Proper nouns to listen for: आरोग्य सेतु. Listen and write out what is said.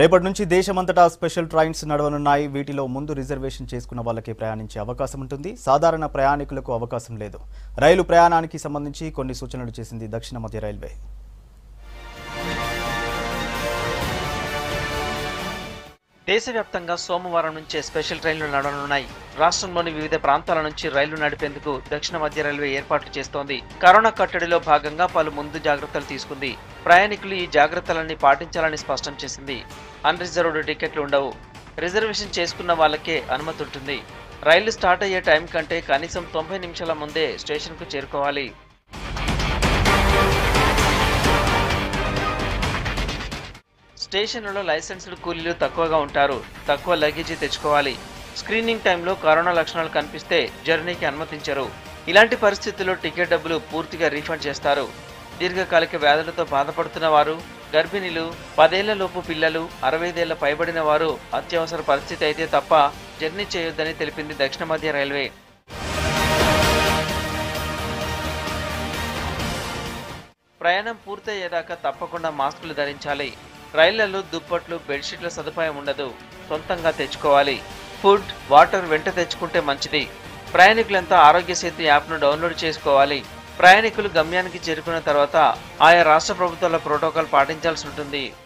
రేపటి నుంచి దేశమంతటా స్పెషల్ ట్రైన్స్ నడవనున్నాయి. వీటిలో ముందు రిజర్వేషన్ చేసుకున్న వాళ్ళకి ప్రయాణించే అవకాశం ఉంటుంది. సాధారణ ప్రయాణికులకు అవకాశం లేదు. రైలు ప్రయాణానికి సంబంధించి కొన్ని సూచనలు చేసింది దక్షిణ మధ్య రైల్వే. దేశవ్యాప్తంగా సోమవారం నుంచే స్పెషల్ ట్రైన్లు నడవనున్నాయి. రాష్ట్రంలోని వివిధ ప్రాంతాల నుంచి రైళ్లు నడిపేందుకు దక్షిణ మధ్య రైల్వే ఏర్పాట్లు చేస్తోంది. కరోనా కట్టడిలో భాగంగా పలు ముందు జాగ్రత్తలు తీసుకుంది. ప్రయాణికులు ఈ జాగ్రత్తలన్నీ పాటించాలని స్పష్టం చేసింది. అన్రిజర్వ్డ్ టికెట్లు ఉండవు. రిజర్వేషన్ చేసుకున్న వాళ్ళకే అనుమతి ఉంటుంది. రైళ్లు స్టార్ట్ అయ్యే టైం కంటే కనీసం 90 నిమిషాల ముందే స్టేషన్కు చేరుకోవాలి. స్టేషన్లలో లైసెన్స్డ్ కూలీలు తక్కువగా ఉంటారు. తక్కువ లగేజీ తెచ్చుకోవాలి. స్క్రీనింగ్ టైంలో కరోనా లక్షణాలు కనిపిస్తే జర్నీకి అనుమతించరు. ఇలాంటి పరిస్థితుల్లో టికెట్ డబ్బులు పూర్తిగా రీఫండ్ చేస్తారు. దీర్ఘకాలిక వ్యాధులతో బాధపడుతున్న వారు, గర్భిణీలు, 10 ఏళ్లలోపు పిల్లలు, 65 ఏళ్ల పైబడిన వారు అత్యవసర పరిస్థితి అయితే తప్ప జర్నీ చేయొద్దని తెలిపింది దక్షిణ మధ్య రైల్వే. ప్రయాణం పూర్తయ్యేదాకా తప్పకుండా మాస్కులు ధరించాలి. రైళ్లలో దుప్పట్లు, బెడ్షీట్ల సదుపాయం ఉండదు. సొంతంగా తెచ్చుకోవాలి. ఫుడ్, వాటర్ వెంట తెచ్చుకుంటే మంచిది. ప్రయాణికులంతా ఆరోగ్య సేతు యాప్ను డౌన్లోడ్ చేసుకోవాలి. ప్రయాణికులు గమ్యానికి చేరుకున్న తర్వాత ఆయా రాష్ట్ర ప్రభుత్వాల ప్రోటోకాల్ పాటించాల్సి ఉంటుంది.